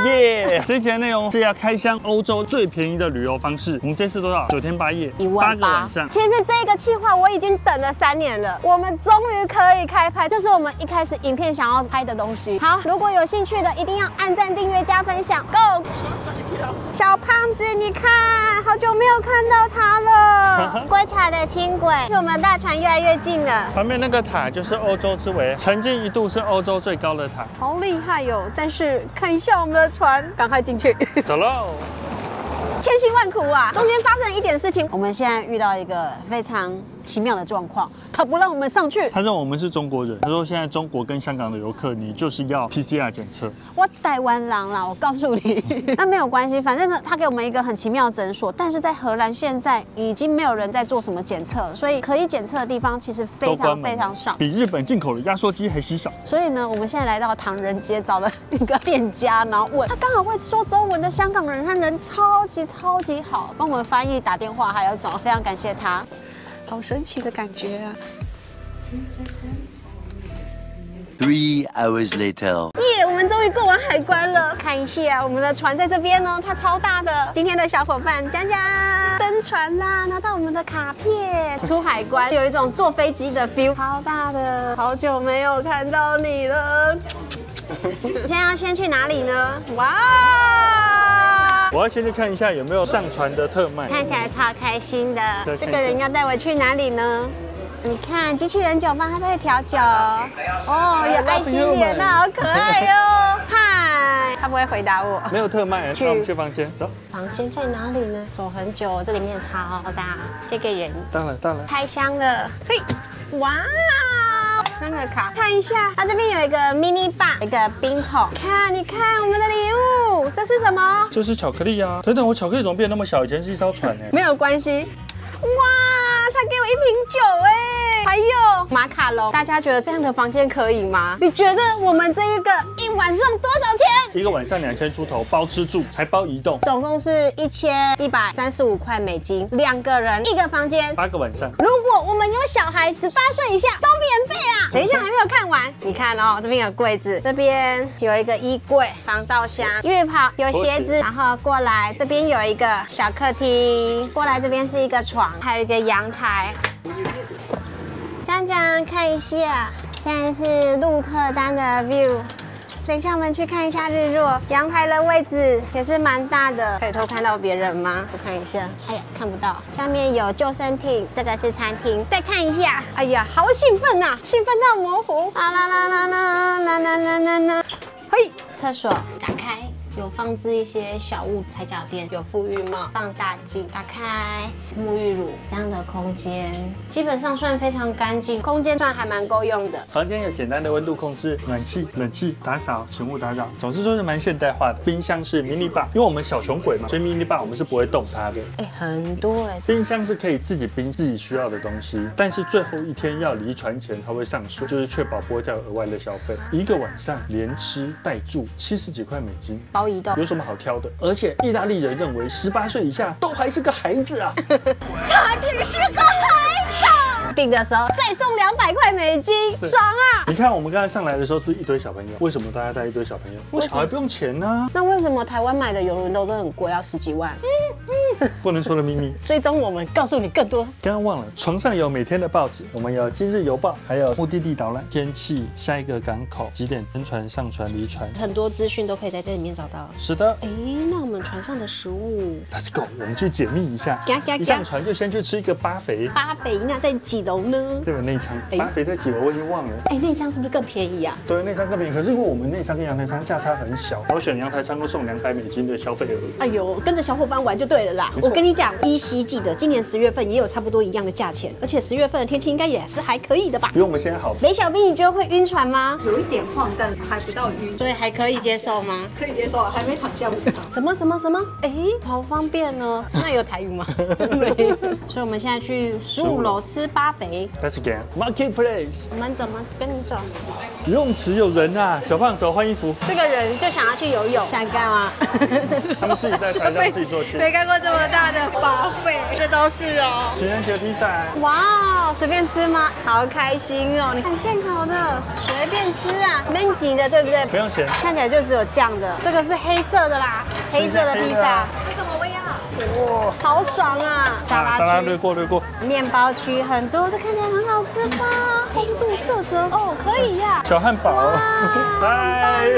耶！这一集的内容是要开箱欧洲最便宜的旅游方式。我们这次多少？9天8夜，1万8。其实这个计划我已经等了3年了，我们终于可以开拍，这是我们一开始影片想要拍的东西。好，如果有兴趣的，一定要按赞、订阅、加分享。Go！ 小胖子，你看，好久没有看到他了。归卡的轻轨离我们大船越来越近了。旁边那个塔就是欧洲之围，曾经一度是欧洲最高的塔。好厉害哟！但是看一下我们的船，赶快进去。走喽！千辛万苦啊，中间发生了一点事情。我们现在遇到一个非常奇妙的状况，他不让我们上去。他说我们是中国人，他说现在中国跟香港的游客，你就是要 PCR 检测。我台湾人啦，我告诉你，那没有关系，反正呢，他给我们一个很奇妙的诊所。但是在荷兰现在已经没有人在做什么检测，所以可以检测的地方其实非常非常少，比日本进口的压缩机还稀少。所以呢，我们现在来到唐人街，找了一个店家，然后问他刚好会说中文的香港人，他人超级好，帮我们翻译、打电话，还有找，非常感谢他。好神奇的感觉啊 ！3 hours later， 耶！我们终于过完海关了。看一下，我们的船在这边哦，它超大的。今天的小伙伴江江登船啦，拿到我们的卡片，出海关，有一种坐飞机的 feel， 超大的。好久没有看到你了。现在要先去哪里呢？哇！我要先去看一下有没有上船的特卖，看起来超开心的。这个人要带我去哪里呢？你看，机器人酒吧它都会调酒哦，有爱心脸，那好可爱哦。嗨，他不会回答我。没有特卖，那我们去房间走。房间在哪里呢？走很久，这里面超大。这个人到了，开箱了。嘿，哇！真的卡，看一下，它这边有一个 mini bar， 一个 bingo。看，你看我们的礼物，这是什么？这是巧克力啊！等等，我巧克力怎么变那么小？以前是一艘船哎。没有关系。哇，他给我一瓶酒哎，还有马卡龙。大家觉得这样的房间可以吗？你觉得我们这一个一晚上多少钱？一个晚上2000出头，包吃住，还包移动，总共是1135块美金，2个人一个房间，8个晚上。我们有小孩18岁以下都免费啊！等一下还没有看完，你看哦，这边有柜子，这边有一个衣柜、防盗箱、浴袍，有鞋子，然后过来这边有一个小客厅，过来这边是一个床，还有一个阳台。江江看一下，现在是鹿特丹的 view。等一下我们去看一下日落，阳台的位置也是蛮大的，可以偷看到别人吗？我看一下，哎呀，看不到。下面有救生艇，这个是餐厅，再看一下，哎呀，好兴奋呐，兴奋到模糊。啦啦啦啦啦啦啦啦啦啦，嘿，厕所打开，有放置一些小物，踩脚垫，有沐浴帽，放大镜，打开，沐浴乳，这样的空间基本上算非常干净，空间算还蛮够用的。房间有简单的温度控制，暖气、冷气、打扫、请勿打扰，总之就是蛮现代化的。冰箱是 mini bar， 因为我们小穷鬼嘛，所以 mini bar 我们是不会动它的。哎，很多哎。冰箱是可以自己冰自己需要的东西，但是最后1天要离船前它会上锁，就是确保不会再有额外的消费。一个晚上连吃带住70几块美金。有什么好挑的？而且意大利人认为18岁以下都还是个孩子啊，他只是个孩子。订的时候再送200块美金，爽啊！你看我们刚才上来的时候是一堆小朋友，为什么大家带一堆小朋友？我小孩不用钱呢？那为什么台湾买的邮轮都很贵，要10几万？不能说的秘密，追踪我们，告诉你更多。刚刚忘了，床上有每天的报纸，我们有今日邮报，还有目的地导览、天气、下一个港口、几点登船、上船、离船，很多资讯都可以在这里面找到。是的。哎，那我们船上的食物 ，Let's go， 我们去解密一下。一上船就先去吃一个巴肥。巴肥那在几楼呢？对吧？内仓。巴肥在几楼？我已经忘了。哎，内仓是不是更便宜啊？对，内仓更便宜。可是因为我们内仓跟阳台仓价差很小，我选阳台仓都送200美金的消费额。哎呦，跟着小伙伴玩就对了啦。我跟你讲，依稀记得今年10月份也有差不多一样的价钱，而且10月份的天气应该也是还可以的吧？比我们现在好。雷小兵，你觉得会晕船吗？有一点晃，但还不到晕，所以还可以接受吗？可以接受，还没躺下不知道。什么？哎，好方便哦。那有台语吗？没有。所以我们现在去15楼吃巴肥。Let's go marketplace。我们怎么跟你走？游泳池有人啊，小胖走换衣服。这个人就想要去游泳，想干嘛？他们自己在船上自己做去。没干过这么大的花费，这都是哦。情人节披萨。哇，烤随便吃吗？好开心哦！你看现烤的，随便吃啊，没挤的，对不对？不用钱。看起来就只有酱的，这个是黑色的啦，黑色的披萨。 哇，好爽啊！沙拉略过。面包区很多，这看起来很好吃吧？空肚色泽哦，可以呀。小汉堡，嗨，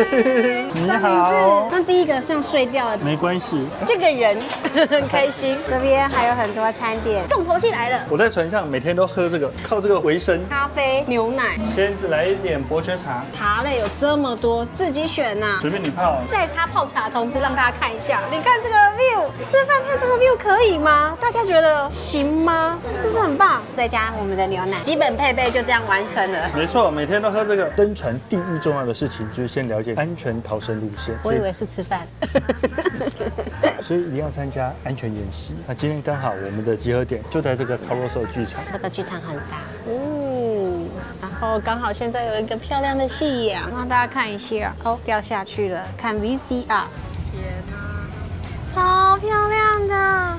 你好。那第一个像睡掉了，没关系。这个人很开心。这边还有很多餐点，重头戏来了。我在船上每天都喝这个，靠这个为生。咖啡、牛奶，先来一点伯爵茶。茶类有这么多，自己选呐，随便你泡。在他泡茶的同时，让大家看一下，你看这个 view， 吃饭。 那这个 view 可以吗？大家觉得行吗？是不是很棒？再加我们的牛奶，基本配备就这样完成了。没错，每天都喝这个。登船第一重要的事情就是先了解安全逃生路线。我以为是吃饭，所以一定要参加安全演习。那今天刚好我们的集合点就在这个 Caruso 剧场，这个剧场很大。然后刚好现在有一个漂亮的夕阳，让大家看一下。哦，掉下去了，看 VCR。 超漂亮的，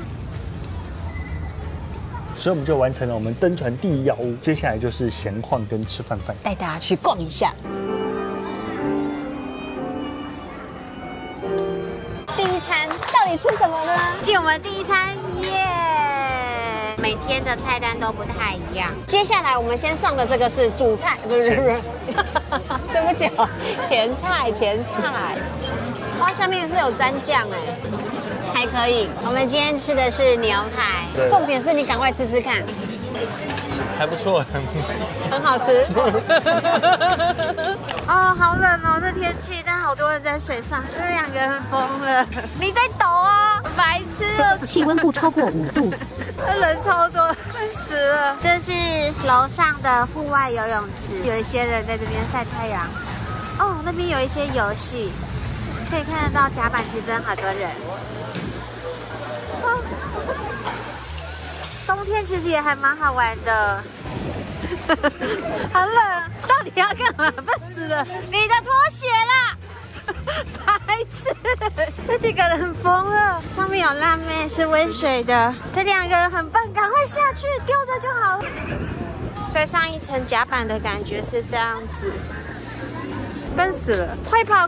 所以我们就完成了我们登船第一要务，接下来就是闲晃跟吃饭，带大家去逛一下。 第一餐到底吃什么呢？进我们第一餐耶！每天的菜单都不太一样。接下来我们先上的这个是主菜，对不起哦，前菜。哇，下面是有蘸酱哎。 还可以，我们今天吃的是牛排，重点是你赶快吃吃看，还不错，很好吃。哦，好冷哦，这天气，但好多人在水上，这两个人疯了。你在抖哦，白痴哦！气温不超过5度，这人超多，快死了。这是楼上的户外游泳池，有一些人在这边晒太阳。哦，那边有一些游戏，可以看得到甲板区真好多人。 冬天其实也还蛮好玩的，好冷，到底要干嘛？笨死了，你的拖鞋啦！ 白痴，这几个人很疯了。上面有辣妹是温水的，这两个人很笨，赶快下去丢着就好了。再上一层甲板的感觉是这样子，笨死了，快跑！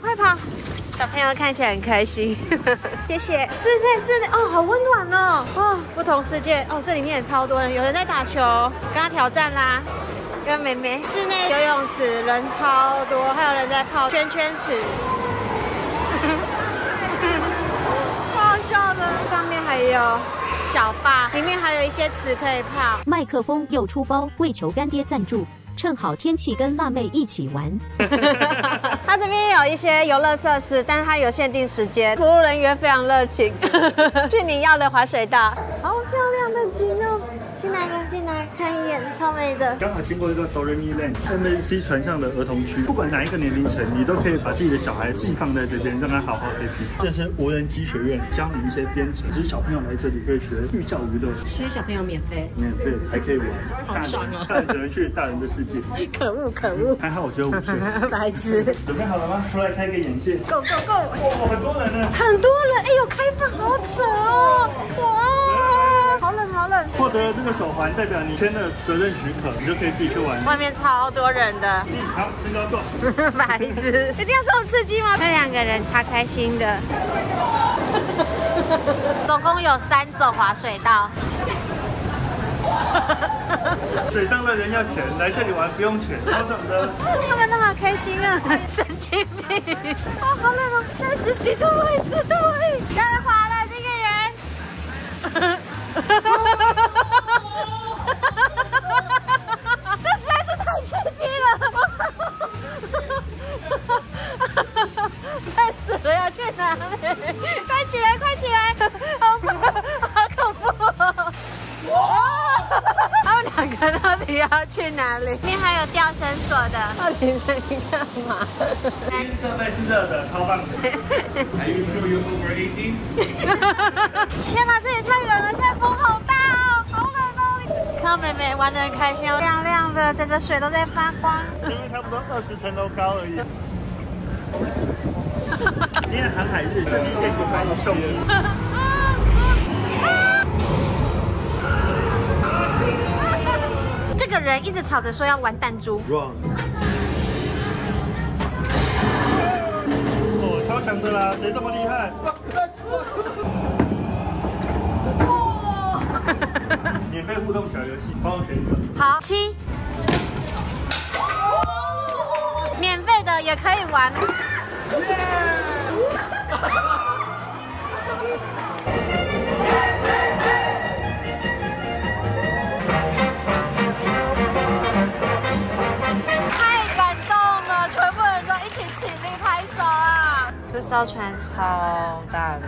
小朋友看起来很开心，谢谢。室内哦，好温暖哦，哦，不同世界哦，这里面也超多人，有人在打球，跟他挑战啦，跟妹妹。室内游泳池人超多，还有人在泡圈圈池，超好笑的。上面还有小坝，里面还有一些池可以泡。麦克风又出包，为求干爹赞助。 趁好天气跟辣妹一起玩。它这边有一些游乐设施，但它有限定时间，服务人员非常热情。去你要的滑水道，好漂亮的景哦！进来看一眼，超美的。刚好经过一个 Doremi Land MSC 船上的儿童区，不管哪一个年龄层，你都可以把自己的小孩寄放在这边，让他好好 happy。这是无人机学院，教你一些编程，就是小朋友来这里可以学寓教于乐，所以小朋友免费还可以玩，好爽哦！大人只能去大人的世界。 可恶！还好我只有5岁，白痴。准备好了吗？出来开个眼界。Go！ 哇，很多人呢。很多人，哎呦，开放好扯哦！哇，好冷。获得了这个手环，代表你签了责任许可，你就可以自己去玩。外面超多人的。好，身高够。白痴，一定要这种刺激吗？这两个人超开心的。总共有3种滑水道。 水上乐园要钱，来这里玩不用钱，超爽的。他们都好开心啊，神经病！哦，好冷哦，现在10几度哎，10度哎，要来滑了这个人。这实在是太刺激了！太死了，要去哪里？快起来！好怕，好恐怖哦！ 他们2个到底要去哪里？里面还有吊绳索的，到底在干嘛？第一设备是热的，超棒的。Are you sure you're over 18？ 天哪，这也太冷了，现在风好大哦，好冷哦！看到妹妹玩得很开心，亮亮的，整个水都在发光。因为差不多20层楼高而已。今天航海日，这里店主帮你送的。这个人一直吵着说要玩弹珠。Wrong。哦，超强的啦，谁这么厉害？免费互动小游戏，帮我选一个。好，7。免费的也可以玩。起立拍手啊！这艘船超大的，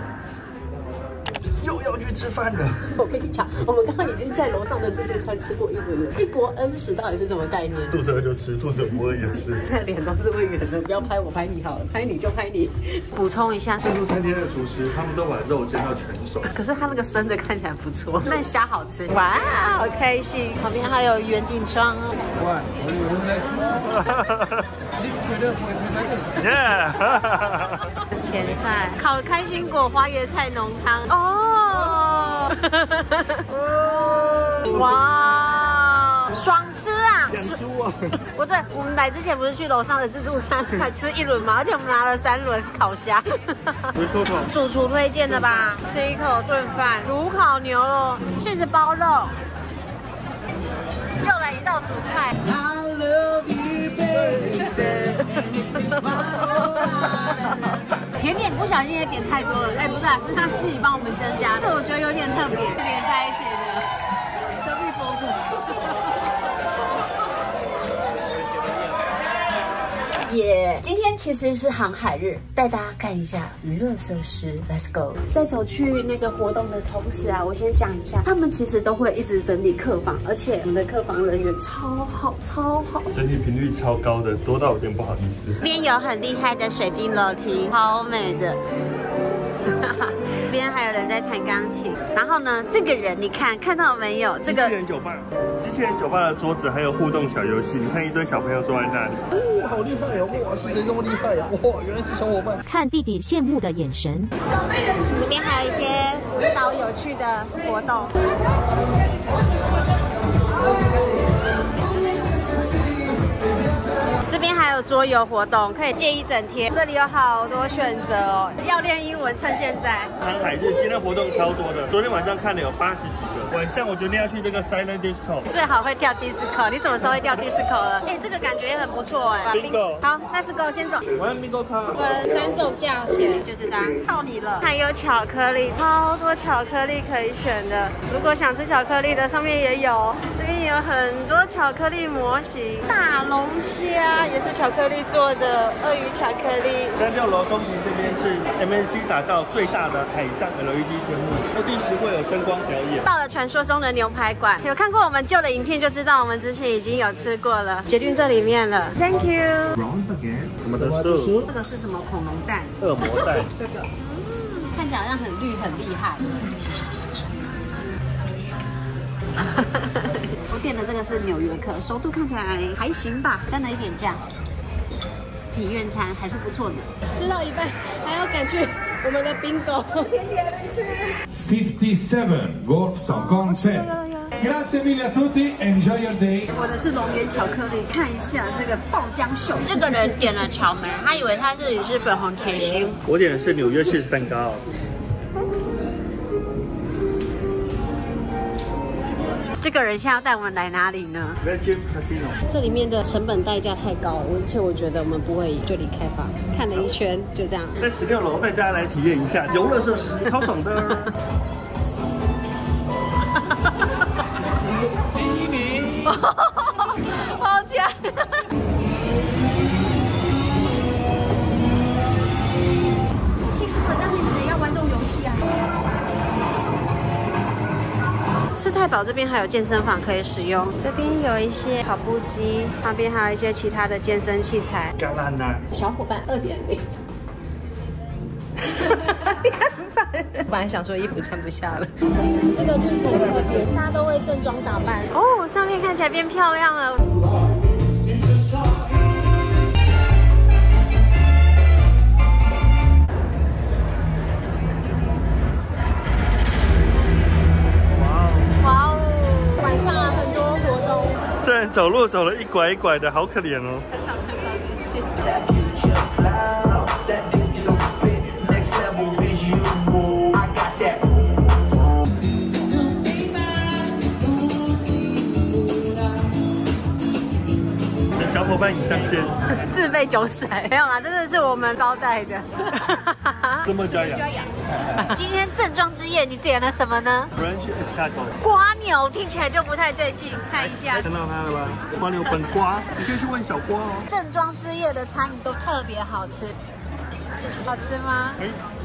又要去吃饭了。我跟你讲，我们刚刚已经在楼上的自助餐吃过一轮了。一博N10到底是什么概念？肚子饿就吃，肚子不饿也吃。那脸都是会圆的，不要拍我，拍你好了，拍你就拍你。补充一下，自助餐厅的厨师他们都把肉煎到全熟，可是他那个生的看起来不错，那虾好吃。哇，好开心！旁边还有远景窗哦。哇，我有人在。Yeah， 前菜烤开心果花椰菜浓汤哦，哇，爽吃啊！想猪啊！不对，我们来之前不是去楼上的自助餐才吃一轮吗？而且我们拿了3轮烤虾，没说错，主厨推荐的吧？吃一口炖饭，炉烤牛肉，cheese包肉，又来一道主菜。I love you, baby. 甜点不小心也点太多了，哎，不是啊，是他自己帮我们增加的，我觉得有点特别，连在一起的，都被丰富。耶！今天其实是航海日，带大家看一下娱乐设施 ，Let's go。在走去那个活动的同时啊，我先讲一下，他们其实都会一直整理客房，而且我们的客房人员超好，超好，整体频率超高的，多到有点不好意思。这边有很厉害的水晶楼梯，超美的。这边还有人在弹钢琴，然后呢，这个人你看看到没有？这个机器人酒吧的桌子还有互动小游戏，你看一堆小朋友坐在那里，哦，好厉害哦！哇，是谁这么厉害呀？哇，原来是小伙伴。看弟弟羡慕的眼神。里面还有一些舞蹈有趣的活动。这边还有桌游活动，可以借一整天。这里有好多选择哦，要练英文趁现在。航海日今天活动超多的，昨天晚上看了有80几个。晚上我决定要去这个 silent disco， 最好会跳 disco。你什么时候会跳 disco 了？哎，这个感觉也很不错哎。Bingo， 好，那是 go 先走。我要 bingo 卡。分3种价钱，就这张，靠你了。还有巧克力，超多巧克力可以选的。如果想吃巧克力的，上面也有，这边有很多巧克力模型，大龙虾。也是巧克力做的鳄鱼巧克力。在6楼中庭这边是 MSC 打造最大的海上 LED 天幕，那第10会有声光表演。到了传说中的牛排馆，有看过我们旧的影片就知道，我们之前已经有吃过了，决定这里面了。Thank you。我们的书，这个是什么恐龙蛋？恶魔蛋。这个，看起来好像很绿，很厉害。我点的这个是纽约客，熟度看起来还行吧，沾了一点酱。体验餐还是不错的，吃到一半还要赶去我们的 Bingo。57 Golf Song Concert。Grazie mille a tutti, enjoy your day。我的是龙眼巧克力，看一下这个爆浆秀。这个人点了草莓，他以为他自己是粉红甜心。我点的是纽约式蛋糕。这个人现在要带我们来哪里呢？这里面的成本代价太高了，而且我觉得我们不会就离开吧。看了一圈就这样，在16楼带大家来体验一下游乐设施，超爽的。第1名，好强！好幸福啊！当年谁要玩这种游戏啊？吃太饱，这边还有健身房可以使用，这边有一些跑步机，旁边还有一些其他的健身器材。橄榄奶，小伙伴2.0。本来想说衣服穿不下了，这个日程特别，大家都会盛装打扮哦，上面看起来变漂亮了。天走路走了一拐一拐的，好可怜哦。很少穿高跟鞋。小伙伴，你上线。自备酒水没有啦，真的是我们招待的。这么佳肴。 今天正装之夜，你点了什么呢？ French escargot 瓜牛听起来就不太对劲，看一下。看到它了吧？瓜牛本瓜，你可以去问小瓜哦。正装之夜的餐都特别好吃，好吃吗？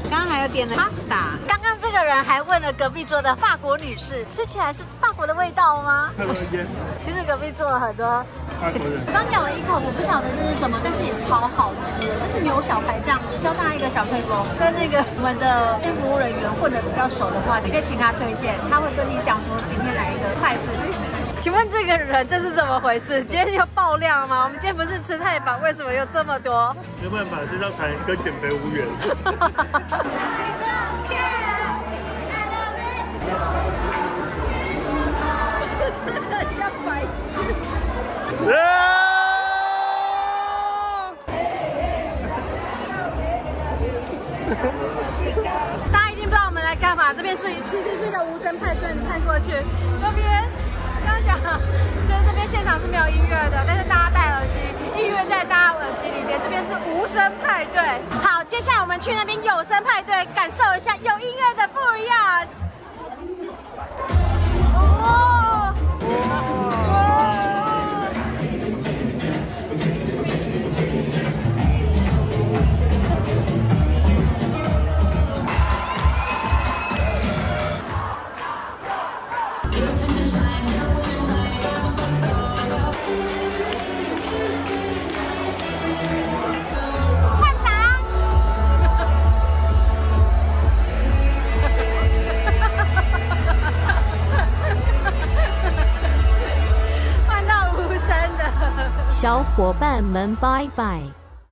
刚刚还有点了 pasta。刚刚这个人还问了隔壁桌的法国女士，吃起来是法国的味道吗？ Yes。其实隔壁桌了很多。 刚咬了一口，我不晓得这是什么，但是也超好吃。这是牛小排酱，教大家一个小配方，跟那个我们的服务人员混得比较熟的话，你可以请他推荐，他会跟你讲说今天哪一个菜是。请问这个人这是怎么回事？今天又爆量吗？我们今天不是吃太饱，为什么有这么多？没办法，这道菜跟减肥无缘。真的像白痴。 大家一定不知道我们来干嘛。这边是其实是一个无声派对，看过去那边刚讲，就是这边现场是没有音乐的，但是大家戴耳机，音乐在大家耳机里面。这边是无声派对。好，接下来我们去那边有声派对，感受一下有音乐的不一样。哦。 小伙伴们，拜拜。